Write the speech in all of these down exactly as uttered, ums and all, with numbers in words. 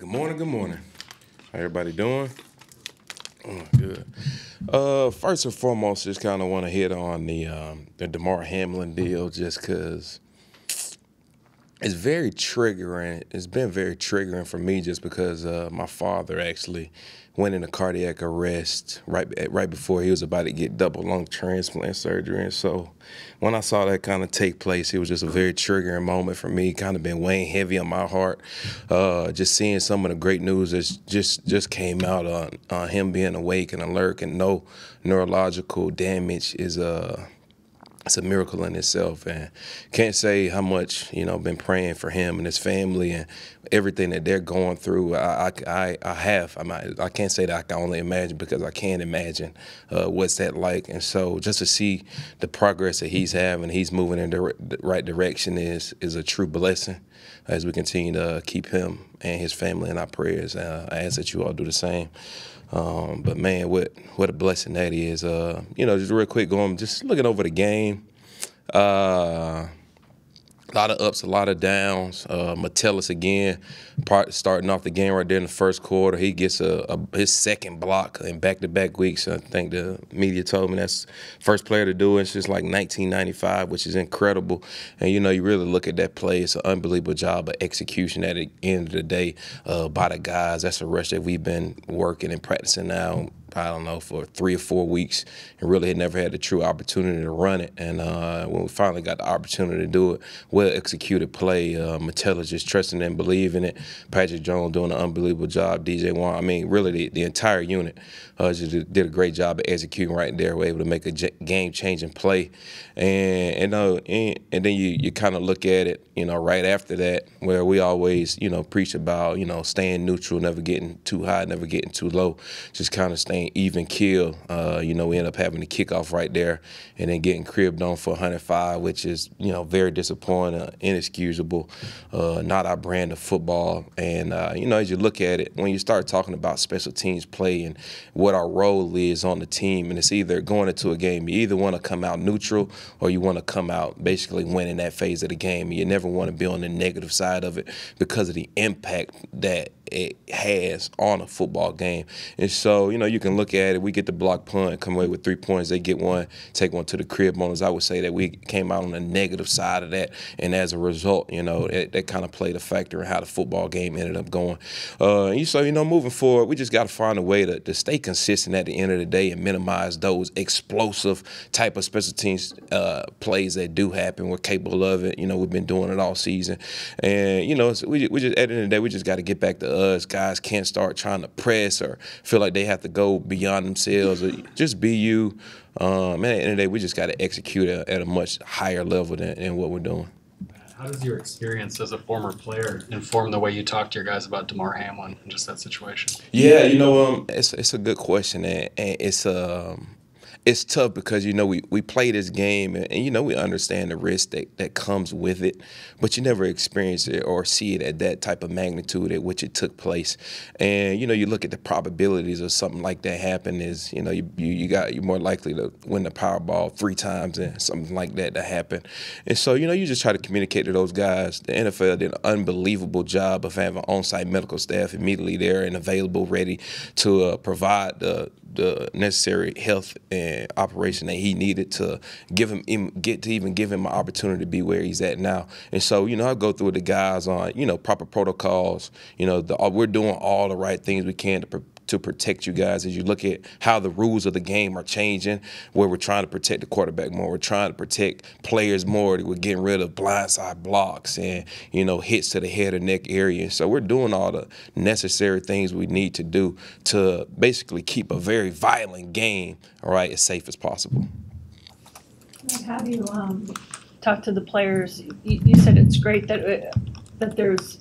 Good morning, good morning. How everybody doing? Oh, good. Uh, first and foremost, just kind of want to hit on the um, the Damar Hamlin deal just because it's very triggering. It's been very triggering for me just because uh, my father actually went into cardiac arrest right right before he was about to get double lung transplant surgery. And so when I saw that kind of take place, it was just a very triggering moment for me, kind of been weighing heavy on my heart, uh, just seeing some of the great news that just, just came out on, on him being awake and alert and no neurological damage is uh, it's a miracle in itself. And can't say how much, you know, been praying for him and his family and everything that they're going through. I, I, I have, I'm not, I can't say that I can only imagine because I can't imagine uh, what's that like. And so just to see the progress that he's having, he's moving in the right direction is, is a true blessing as we continue to keep him and his family in our prayers. Uh, I ask that you all do the same. Um, but, man, what what a blessing that is. Uh, you know, just real quick, going just looking over the game. Uh, a lot of ups, a lot of downs. Uh, Metellus again, part, starting off the game right there in the first quarter. He gets a, a his second block in back-to-back weeks. I think the media told me that's first player to do it since like nineteen ninety-five, which is incredible. And, you know, you really look at that play. It's an unbelievable job of execution at the end of the day uh, by the guys. That's a rush that we've been working and practicing now. I don't know, for three or four weeks and really had never had the true opportunity to run it. And uh, when we finally got the opportunity to do it, well-executed play, uh, Metellus just trusting and believing it. Patrick Jones doing an unbelievable job. D J, Juan, I mean, really the, the entire unit uh, just did a great job of executing right there. We're able to make a game-changing play. And and, uh, and and then you, you kind of look at it, you know, right after that, where we always, you know, preach about, you know, staying neutral, never getting too high, never getting too low, just kind of staying even kill. Uh, you know, we end up having to kick off right there and then getting cribbed on for one hundred five, which is, you know, very disappointing, uh, inexcusable, uh, not our brand of football. And, uh, you know, as you look at it, when you start talking about special teams play and what our role is on the team, and it's either going into a game, you either want to come out neutral or you want to come out basically winning that phase of the game. You never want to be on the negative side of it because of the impact that it has on a football game. And so, you know, you can look at it. We get the block punt, come away with three points. They get one, take one to the crib on us. I would say that we came out on the negative side of that. And as a result, you know, that, that kind of played a factor in how the football game ended up going. Uh, so, you know, moving forward, we just got to find a way to, to stay consistent at the end of the day and minimize those explosive type of special teams uh, plays that do happen. We're capable of it. You know, we've been doing it all season. And, you know, so we, we just, at the end of the day, we just got to get back to us. Guys can't start trying to press or feel like they have to go beyond themselves. Or just be you. Um, and at the end of the day, we just got to execute a, at a much higher level than, than what we're doing. How does your experience as a former player inform the way you talk to your guys about Damar Hamlin and just that situation? Yeah, you know, um, it's it's a good question, and, and it's um. It's tough because, you know, we, we play this game and, and, you know, we understand the risk that, that comes with it, but you never experience it or see it at that type of magnitude at which it took place. And, you know, you look at the probabilities of something like that happen is, you know, you, you, you got, you're more likely to win the Powerball three times and something like that to happen. And so, you know, you just try to communicate to those guys. The N F L did an unbelievable job of having on-site medical staff immediately there and available, ready to uh, provide the the necessary health and operation that he needed to give him get to even give him an opportunity to be where he's at now. And so, you know, I go through the guys on, you know, proper protocols. You know, the, we're doing all the right things we can to prepare to protect you guys as you look at how the rules of the game are changing, where we're trying to protect the quarterback more, we're trying to protect players more, we're getting rid of blindside blocks and, you know, hits to the head or neck area. So we're doing all the necessary things we need to do to basically keep a very violent game, all right, as safe as possible. How do you um, talk to the players? You, you said it's great that, uh, that there's,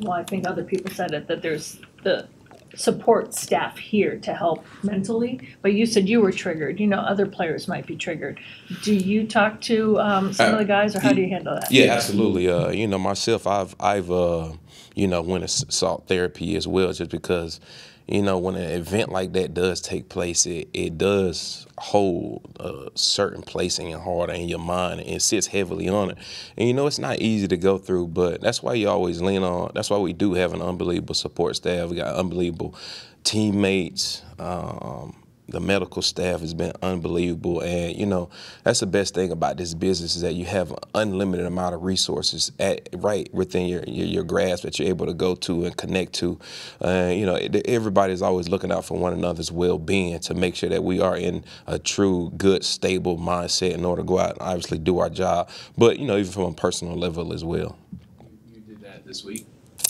well, I think other people said it, that there's the support staff here to help mentally, but you said you were triggered. You know, other players might be triggered. Do you talk to um, some uh, of the guys, or how do you handle that? Yeah, absolutely. Uh, you know, myself, I've, I've, uh, you know, when it's SALT therapy as well, just because, you know, when an event like that does take place, it, it does hold a certain place in your heart and your mind, and it sits heavily on it. And, you know, it's not easy to go through, but that's why you always lean on. That's why we do have an unbelievable support staff. We got unbelievable teammates. Um, the medical staff has been unbelievable. And, you know, that's the best thing about this business is that you have an unlimited amount of resources at right within your, your, your grasp that you're able to go to and connect to. Uh, you know, everybody's always looking out for one another's well-being to make sure that we are in a true, good, stable mindset in order to go out and obviously do our job. But, you know, even from a personal level as well. You did that this week?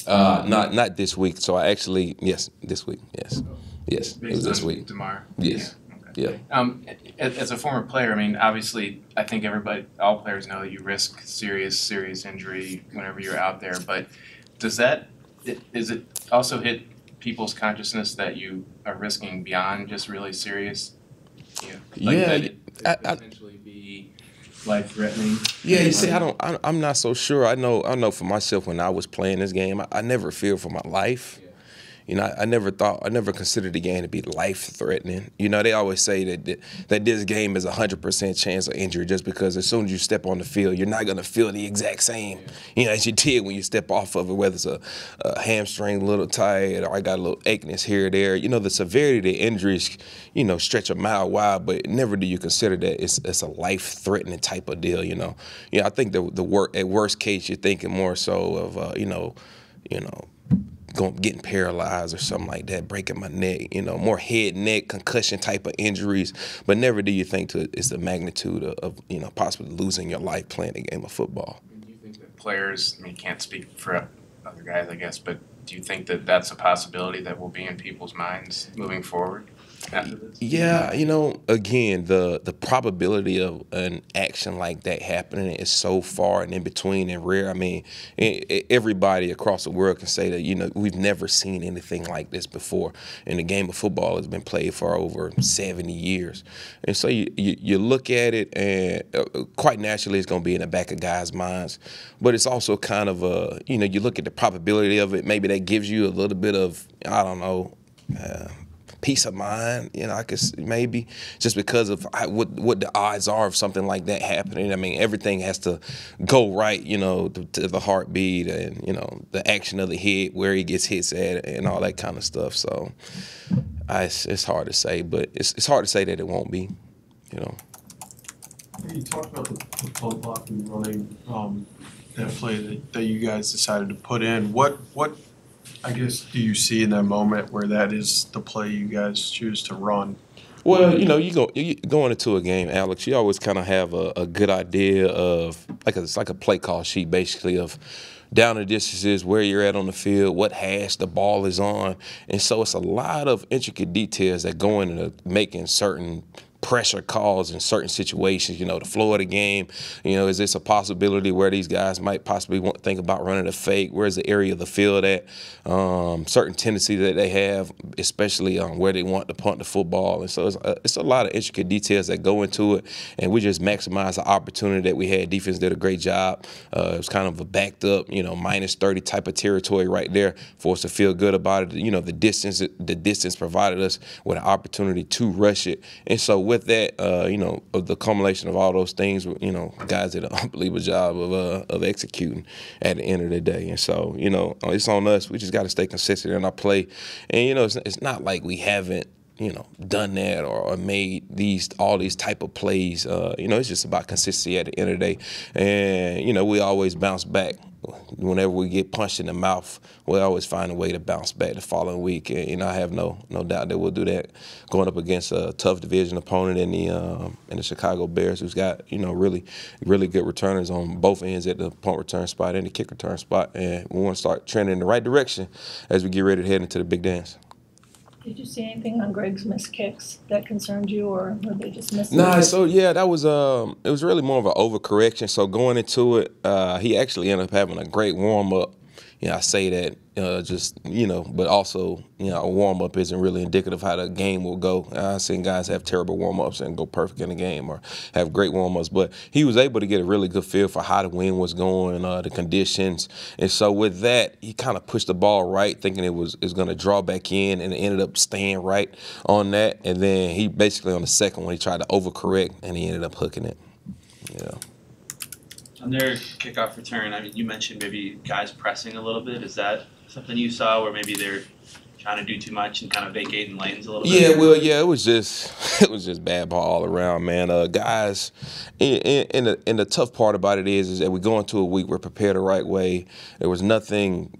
Uh, not, not this week. So I actually, yes, this week, yes. Yes, this week. Damar. Yes. Yeah. Okay. yeah. Um, as, as a former player, I mean, obviously, I think everybody, all players know that you risk serious, serious injury whenever you're out there. But does that, is it also hit people's consciousness that you are risking beyond just really serious? You know, like yeah. That it, it I, potentially I, be life-threatening. Yeah, you see, I don't. I, I'm not so sure. I know. I know for myself when I was playing this game, I, I never feared for my life. Yeah. You know, I, I never thought, I never considered the game to be life-threatening. You know, they always say that, that that this game is a hundred percent chance of injury, just because as soon as you step on the field, you're not gonna feel the exact same, you know, as you did when you step off of it. Whether it's a, a hamstring, a little tight, or I got a little achiness here or there. You know, the severity of the injuries, you know, stretch a mile wide, but never do you consider that it's it's a life-threatening type of deal. You know, yeah, you know, I think the the wor at worst case, you're thinking more so of uh, you know, you know. getting paralyzed or something like that, breaking my neck, you know, more head, neck, concussion type of injuries. But never do you think to it's the magnitude of, of, you know, possibly losing your life playing a game of football. Do you think that players, I mean, you can't speak for other guys, I guess, but do you think that that's a possibility that will be in people's minds moving forward? Yeah, you know, again, the the probability of an action like that happening is so far and in between and rare. I mean, everybody across the world can say that, you know, we've never seen anything like this before. And the game of football has been played for over seventy years. And so you, you, you look at it, and quite naturally it's going to be in the back of guys' minds. But it's also kind of a, you know, you look at the probability of it, maybe that gives you a little bit of, I don't know, uh, peace of mind, you know, I could maybe just because of what what the odds are of something like that happening. I mean, everything has to go right, you know, to, to the heartbeat and, you know, the action of the head, where he gets hits at and all that kind of stuff. So I, it's, it's hard to say, but it's, it's hard to say that it won't be, you know. You talked about the, the pull block and running, um, that play that, that you guys decided to put in. What, what, I guess, do you see in that moment where that is the play you guys choose to run? Well, you know, you go you, going into a game, Alex, you always kind of have a, a good idea of, like a, it's like a play call sheet, basically, of down the distances, where you're at on the field, what hash the ball is on. And so it's a lot of intricate details that go into making certain pressure calls in certain situations, you know, the flow of the game, you know, is this a possibility where these guys might possibly want to think about running a fake? Where's the area of the field at? Um, certain tendencies that they have, especially on um, where they want to punt the football. And so it's a, it's a lot of intricate details that go into it, and we just maximize the opportunity that we had. Defense did a great job. Uh, it was kind of a backed up, you know, minus thirty type of territory right there for us to feel good about it. You know, the distance, the distance provided us with an opportunity to rush it. And so with that, uh, you know, of the culmination of all those things, you know, guys did an unbelievable job of uh, of executing at the end of the day. And so, you know, it's on us. We just got to stay consistent in our play. And, you know, it's, it's not like we haven't, you know, done that or, or made these all these type of plays. Uh, you know, it's just about consistency at the end of the day. And, you know, we always bounce back. Whenever we get punched in the mouth, we always find a way to bounce back the following week. And, and I have no no doubt that we'll do that going up against a tough division opponent in the um, in the Chicago Bears, who's got, you know, really, really good returners on both ends, at the punt return spot and the kick return spot. And we want to start trending in the right direction as we get ready to head into the big dance. Did you see anything on Greg's missed kicks that concerned you, or were they just missed? Nah, so yeah, that was um, it was really more of an overcorrection. So going into it, uh, he actually ended up having a great warm up. you know, I say that uh, just, you know, but also, you know, a warm-up isn't really indicative of how the game will go. I've seen guys have terrible warm-ups and go perfect in the game or have great warm-ups. But he was able to get a really good feel for how the wind was going, uh, the conditions. And so with that, he kind of pushed the ball right, thinking it was, was going to draw back in, and it ended up staying right on that. And then he basically on the second one, he tried to overcorrect, and he ended up hooking it. Yeah. On their kickoff return, I mean, you mentioned maybe guys pressing a little bit. Is that something you saw where maybe they're trying to do too much and kind of vacating lanes a little bit? Yeah, well, yeah, it was just it was just bad ball all around, man. Uh, guys, and, and, the, and the tough part about it is, is that we go into a week, we're prepared the right way. There was nothing,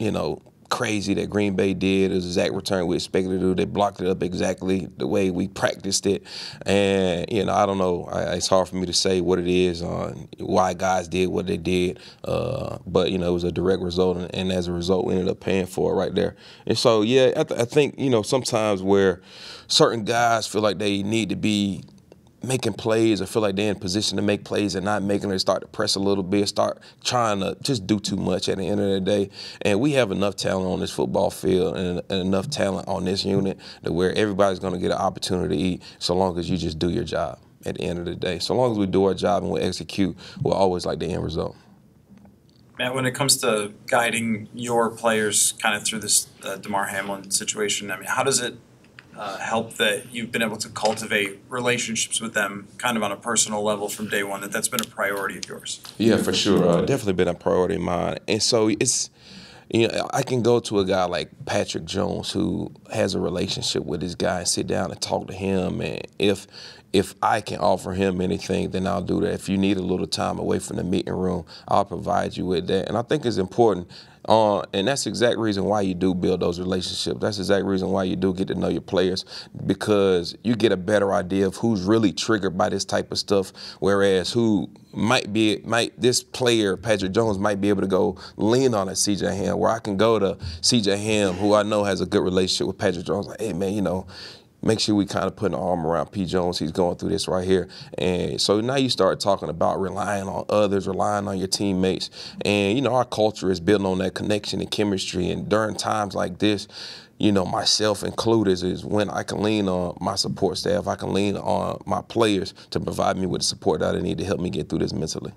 you know, crazy that Green Bay did. It was the exact return we expected to do. They blocked it up exactly the way we practiced it. And, you know, I don't know. I, it's hard for me to say what it is on why guys did what they did. Uh, but, you know, it was a direct result, and, and as a result, we ended up paying for it right there. And so, yeah, I, th I think, you know, sometimes where certain guys feel like they need to be making plays or feel like they're in position to make plays and not making them, start to press a little bit, start trying to just do too much at the end of the day. And we have enough talent on this football field and, and enough talent on this unit to where everybody's going to get an opportunity to eat so long as you just do your job at the end of the day. So long as we do our job and we execute, we'll always like the end result. Matt, when it comes to guiding your players kind of through this uh, Damar Hamlin situation, I mean, how does it Uh, help that you've been able to cultivate relationships with them kind of on a personal level from day one, that that's been a priority of yours? Yeah, for sure. Uh, definitely been a priority of mine. And so it's, you know, I can go to a guy like Patrick Jones who has a relationship with this guy and sit down and talk to him. And if if I can offer him anything, then I'll do that. If you need a little time away from the meeting room, I'll provide you with that. And I think it's important. Uh, and that's the exact reason why you do build those relationships. That's the exact reason why you do get to know your players, because you get a better idea of who's really triggered by this type of stuff, whereas who might be, might this player, Patrick Jones, might be able to go lean on a C J. Ham, where I can go to C J. Ham, who I know has a good relationship with Patrick Jones, like, hey, man, you know, make sure we kind of put an arm around P. Jones. He's going through this right here. And so now you start talking about relying on others, relying on your teammates. And, you know, our culture is built on that connection and chemistry. And during times like this, you know, myself included, is when I can lean on my support staff, I can lean on my players to provide me with the support that I need to help me get through this mentally.